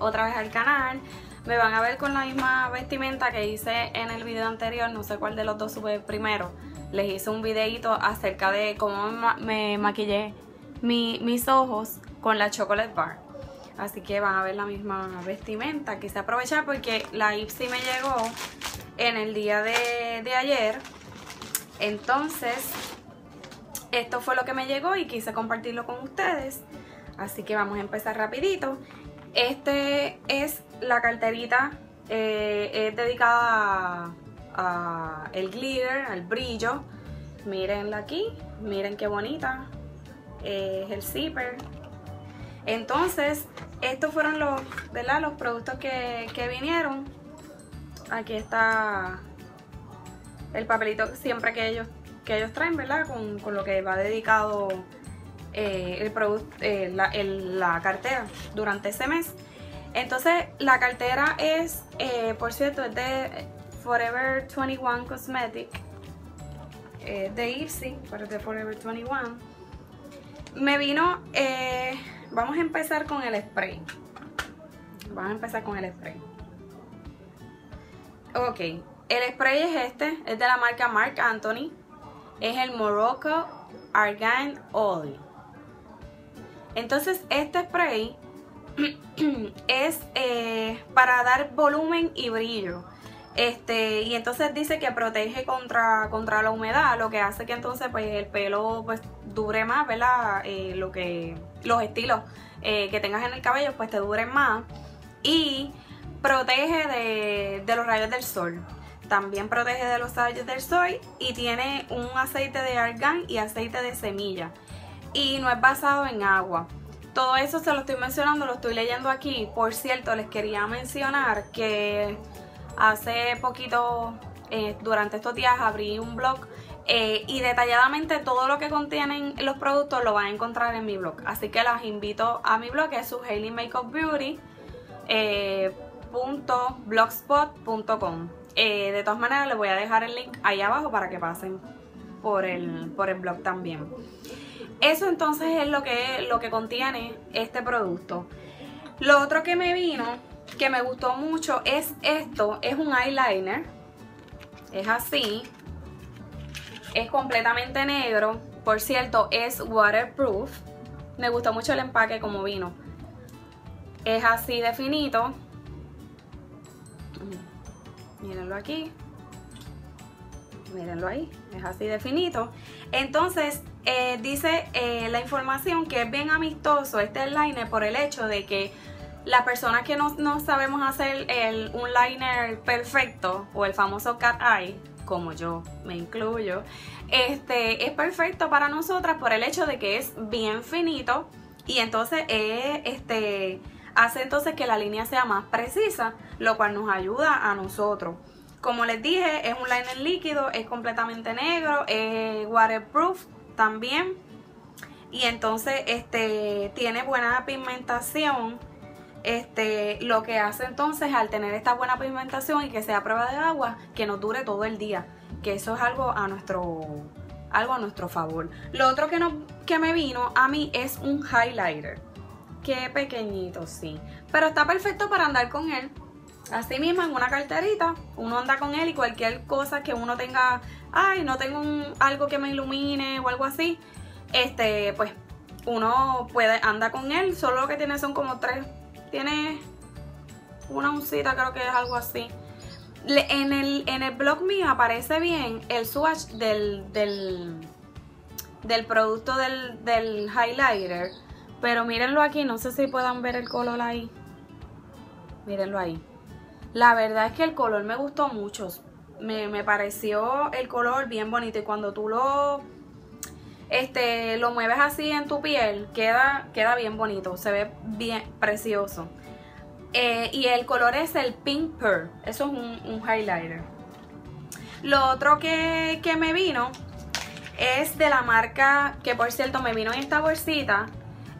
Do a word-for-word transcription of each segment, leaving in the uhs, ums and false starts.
otra vez al canal. Me van a ver con la misma vestimenta que hice en el video anterior, no sé cuál de los dos sube primero. Les hice un videito acerca de cómo me, ma me maquillé mi mis ojos con la Chocolate Bar. Así que van a ver la misma vestimenta. Quise aprovechar porque la Ipsy me llegó en el día de, de ayer. Entonces, esto fue lo que me llegó y quise compartirlo con ustedes. Así que vamos a empezar rapidito. Este es la carterita, eh, es dedicada a, a el glitter, al brillo. Mírenla aquí, miren qué bonita. Eh, es el zipper. Entonces, estos fueron los, ¿verdad? los productos que, que vinieron. Aquí está el papelito siempre que ellos, que ellos traen, ¿verdad? Con, con lo que va dedicado eh, el product, eh, la, el, la cartera durante ese mes. Entonces, la cartera es, eh, por cierto, es de Forever veintiuno Cosmetic, eh, de Ipsy, pero es de Forever veintiuno. Me vino... Eh, Vamos a empezar con el spray. Vamos a empezar con el spray. Ok, el spray es este, es de la marca Marc Anthony. Es el Morocco Argan Oil. Entonces este spray es eh, para dar volumen y brillo. Este, y entonces dice que protege contra, contra la humedad, lo que hace que entonces pues el pelo pues dure más, ¿verdad? Eh, lo que, los estilos eh, que tengas en el cabello pues te duren más. Y protege de, de los rayos del sol. También protege de los rayos del sol y tiene un aceite de argán y aceite de semilla. Y no es basado en agua. Todo eso se lo estoy mencionando, lo estoy leyendo aquí. Por cierto, les quería mencionar que... Hace poquito, eh, durante estos días, abrí un blog eh, y detalladamente todo lo que contienen los productos lo van a encontrar en mi blog. Así que las invito a mi blog, que es suheilymakeupbeauty punto blogspot punto com. Eh, de todas maneras, les voy a dejar el link ahí abajo para que pasen por el, por el blog también. Eso entonces es lo que, lo que contiene este producto. Lo otro que me vino... que me gustó mucho es esto, es un eyeliner, es así, es completamente negro, por cierto es waterproof, me gustó mucho el empaque como vino, es así de finito, mírenlo aquí, mírenlo ahí, es así de finito. Entonces eh, dice eh, la información que es bien amistoso este eyeliner por el hecho de que las personas que no, no sabemos hacer el, un liner perfecto o el famoso Cat Eye, como yo me incluyo, este es perfecto para nosotras por el hecho de que es bien finito y entonces eh, este, hace entonces que la línea sea más precisa, lo cual nos ayuda a nosotros. Como les dije, es un liner líquido, es completamente negro, es waterproof también y entonces este, tiene buena pigmentación. Este, lo que hace entonces al tener esta buena pigmentación y que sea prueba de agua, que nos dure todo el día, que eso es algo a nuestro, algo a nuestro favor. Lo otro que, no, que me vino a mí es un highlighter, que pequeñito, sí, pero está perfecto para andar con él. Así mismo en una carterita uno anda con él y cualquier cosa que uno tenga, ay, no tengo un, algo que me ilumine o algo así, este, pues uno puede andar con él. Solo lo que tiene son como tres. Tiene una oncita, creo que es algo así. En el, en el blog mío aparece bien el swatch del, del, del producto del, del highlighter. Pero mírenlo aquí, no sé si puedan ver el color ahí. Mírenlo ahí. La verdad es que el color me gustó mucho. Me, me pareció el color bien bonito. Y cuando tú lo... Este, lo mueves así en tu piel, queda, queda bien bonito, se ve bien precioso. Eh, y el color es el Pink Pearl, eso es un, un highlighter. Lo otro que, que me vino es de la marca, que por cierto me vino en esta bolsita.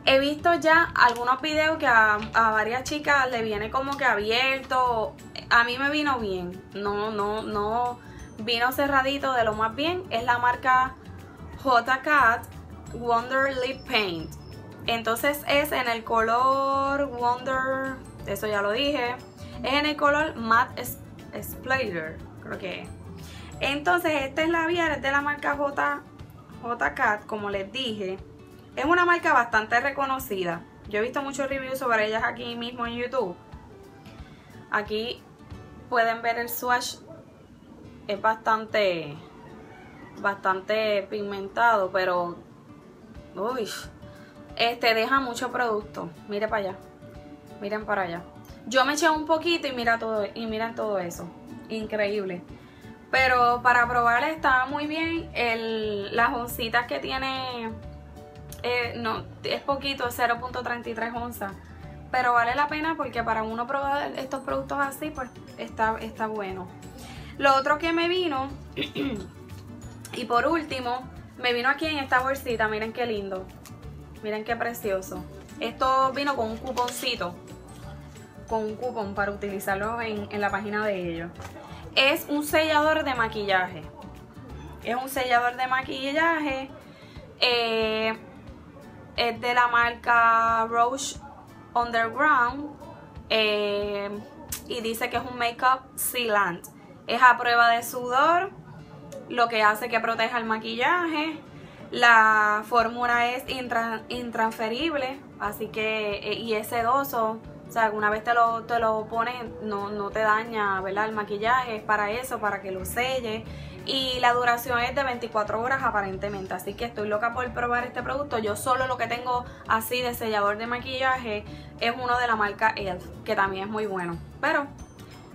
He visto ya algunos videos que a, a varias chicas le viene como que abierto. A mí me vino bien, no, no, no vino cerradito de lo más bien. Es la marca J CAT Wonder Lip Paint. Entonces es en el color Wonder, eso ya lo dije, es en el color Matte Splatter, creo que es. Entonces este labial es de la marca J C A T, como les dije. Es una marca bastante reconocida. Yo he visto muchos reviews sobre ellas aquí mismo en YouTube. Aquí pueden ver el swatch. Es bastante, bastante pigmentado, pero uy, este deja mucho producto. Mire para allá. Miren para allá. Yo me eché un poquito y mira todo, y miren todo eso. Increíble. Pero para probarle estaba muy bien. El, las oncitas que tiene, eh, no, es poquito, cero punto treinta y tres onzas. Pero vale la pena porque para uno probar estos productos así, pues está, está bueno. Lo otro que me vino, y por último, me vino aquí en esta bolsita. Miren qué lindo. Miren qué precioso. Esto vino con un cuponcito. Con un cupón para utilizarlo en, en la página de ellos. Es un sellador de maquillaje. Es un sellador de maquillaje. Eh, es de la marca Roche Underground. Eh, y dice que es un makeup sealant. Es a prueba de sudor, lo que hace que proteja el maquillaje. La fórmula es intransferible, así que, y es sedoso. O sea, una vez te lo, te lo pones, no, no te daña, ¿verdad? El maquillaje es para eso, para que lo selle. Y la duración es de veinticuatro horas aparentemente. Así que estoy loca por probar este producto. Yo solo lo que tengo así de sellador de maquillaje es uno de la marca E L F, que también es muy bueno. Pero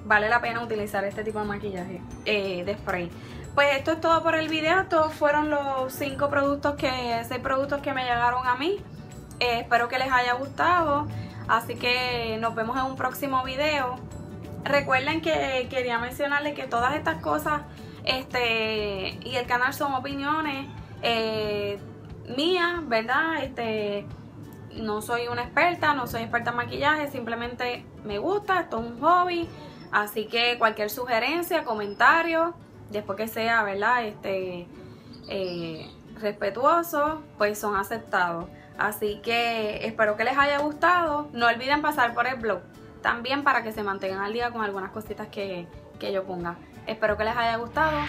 vale la pena utilizar este tipo de maquillaje eh, de spray. Pues esto es todo por el video. Estos fueron los cinco productos que, seis productos que me llegaron a mí. Eh, espero que les haya gustado. Así que nos vemos en un próximo video. Recuerden que quería mencionarles que todas estas cosas este, y el canal son opiniones eh, mías, ¿verdad? Este, no soy una experta, no soy experta en maquillaje, simplemente me gusta, esto es un hobby. Así que cualquier sugerencia, comentario, después que sea, ¿verdad? Este, eh, respetuoso, pues son aceptados. Así que espero que les haya gustado. No olviden pasar por el blog también para que se mantengan al día con algunas cositas que, que yo ponga. Espero que les haya gustado.